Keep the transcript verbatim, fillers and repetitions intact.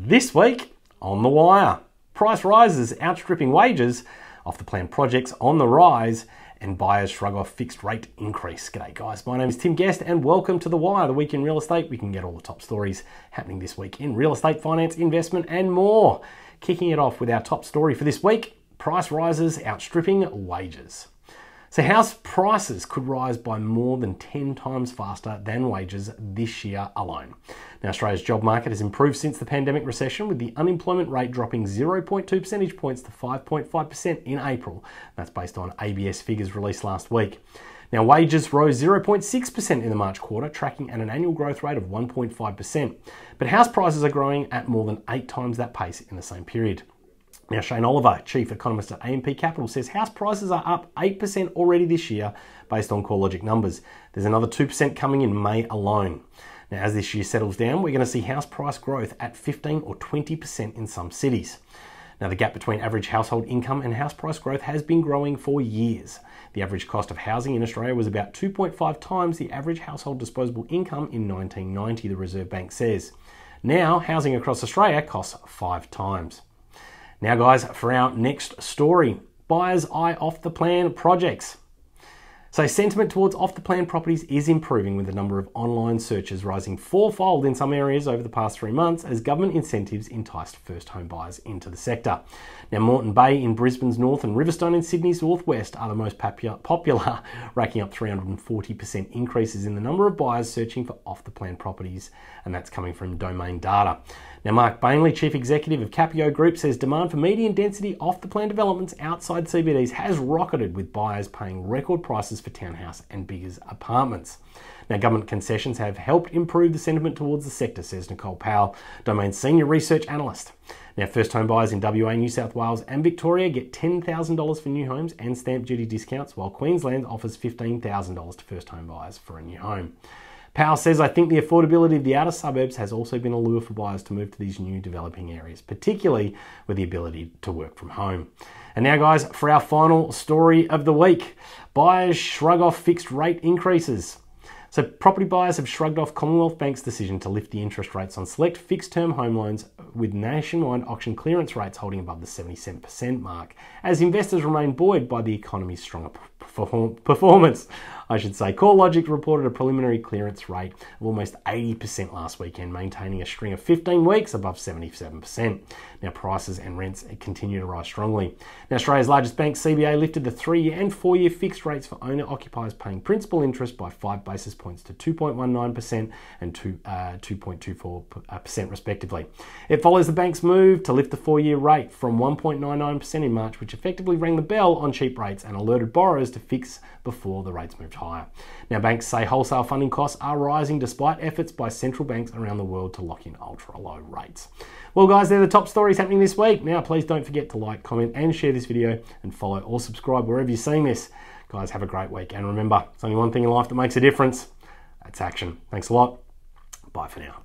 This week on The Wire, price rises outstripping wages off the planned projects on the rise, and buyers shrug off fixed rate increase. G'day guys, my name is Tim Guest and welcome to The Wire, the week in real estate. We can get all the top stories happening this week in real estate, finance, investment and more. Kicking it off with our top story for this week, price rises outstripping wages. So house prices could rise by more than ten times faster than wages this year alone. Now, Australia's job market has improved since the pandemic recession, with the unemployment rate dropping zero point two percentage points to five point five percent in April. That's based on A B S figures released last week. Now, wages rose zero point six percent in the March quarter, tracking at an annual growth rate of one point five percent. But house prices are growing at more than eight times that pace in the same period. Now, Shane Oliver, Chief Economist at A M P Capital, says house prices are up eight percent already this year based on CoreLogic numbers. There's another two percent coming in May alone. Now, as this year settles down, we're going to see house price growth at fifteen or twenty percent in some cities. Now, the gap between average household income and house price growth has been growing for years. The average cost of housing in Australia was about two point five times the average household disposable income in nineteen ninety, the Reserve Bank says. Now, housing across Australia costs five times. Now guys, for our next story, buyers eye off-the-plan projects. So sentiment towards off-the-plan properties is improving, with the number of online searches rising fourfold in some areas over the past three months as government incentives enticed first home buyers into the sector. Now, Moreton Bay in Brisbane's north and Riverstone in Sydney's northwest are the most popular, racking up three hundred forty percent increases in the number of buyers searching for off-the-plan properties, and that's coming from Domain data. Now, Mark Bainley, Chief Executive of Capio Group, says demand for median density off-the-plan developments outside C B Ds has rocketed, with buyers paying record prices for townhouse and bigger apartments. Now, government concessions have helped improve the sentiment towards the sector, says Nicole Powell, Domain's Senior Research Analyst. Now, first home buyers in W A, New South Wales and Victoria get ten thousand dollars for new homes and stamp duty discounts, while Queensland offers fifteen thousand dollars to first home buyers for a new home. Powell says, I think the affordability of the outer suburbs has also been a lure for buyers to move to these new developing areas, particularly with the ability to work from home. And now guys, for our final story of the week, buyers shrug off fixed rate increases. So property buyers have shrugged off Commonwealth Bank's decision to lift the interest rates on select fixed-term home loans, with nationwide auction clearance rates holding above the seventy-seven percent mark, as investors remain buoyed by the economy's stronger performance. I should say, CoreLogic reported a preliminary clearance rate of almost eighty percent last weekend, maintaining a string of fifteen weeks above seventy-seven percent. Now, prices and rents continue to rise strongly. Now, Australia's largest bank, C B A, lifted the three-year and four-year fixed rates for owner-occupiers paying principal interest by five basis points to two point one nine percent and two point two four percent respectively. It follows the bank's move to lift the four-year rate from one point nine nine percent in March, which effectively rang the bell on cheap rates and alerted borrowers to fix before the rates moved higher. Now, banks say wholesale funding costs are rising despite efforts by central banks around the world to lock in ultra-low rates. Well guys, they're the top stories happening this week. Now, please don't forget to like, comment and share this video, and follow or subscribe wherever you're seeing this. Guys, have a great week, and remember, it's only one thing in life that makes a difference. That's action. Thanks a lot. Bye for now.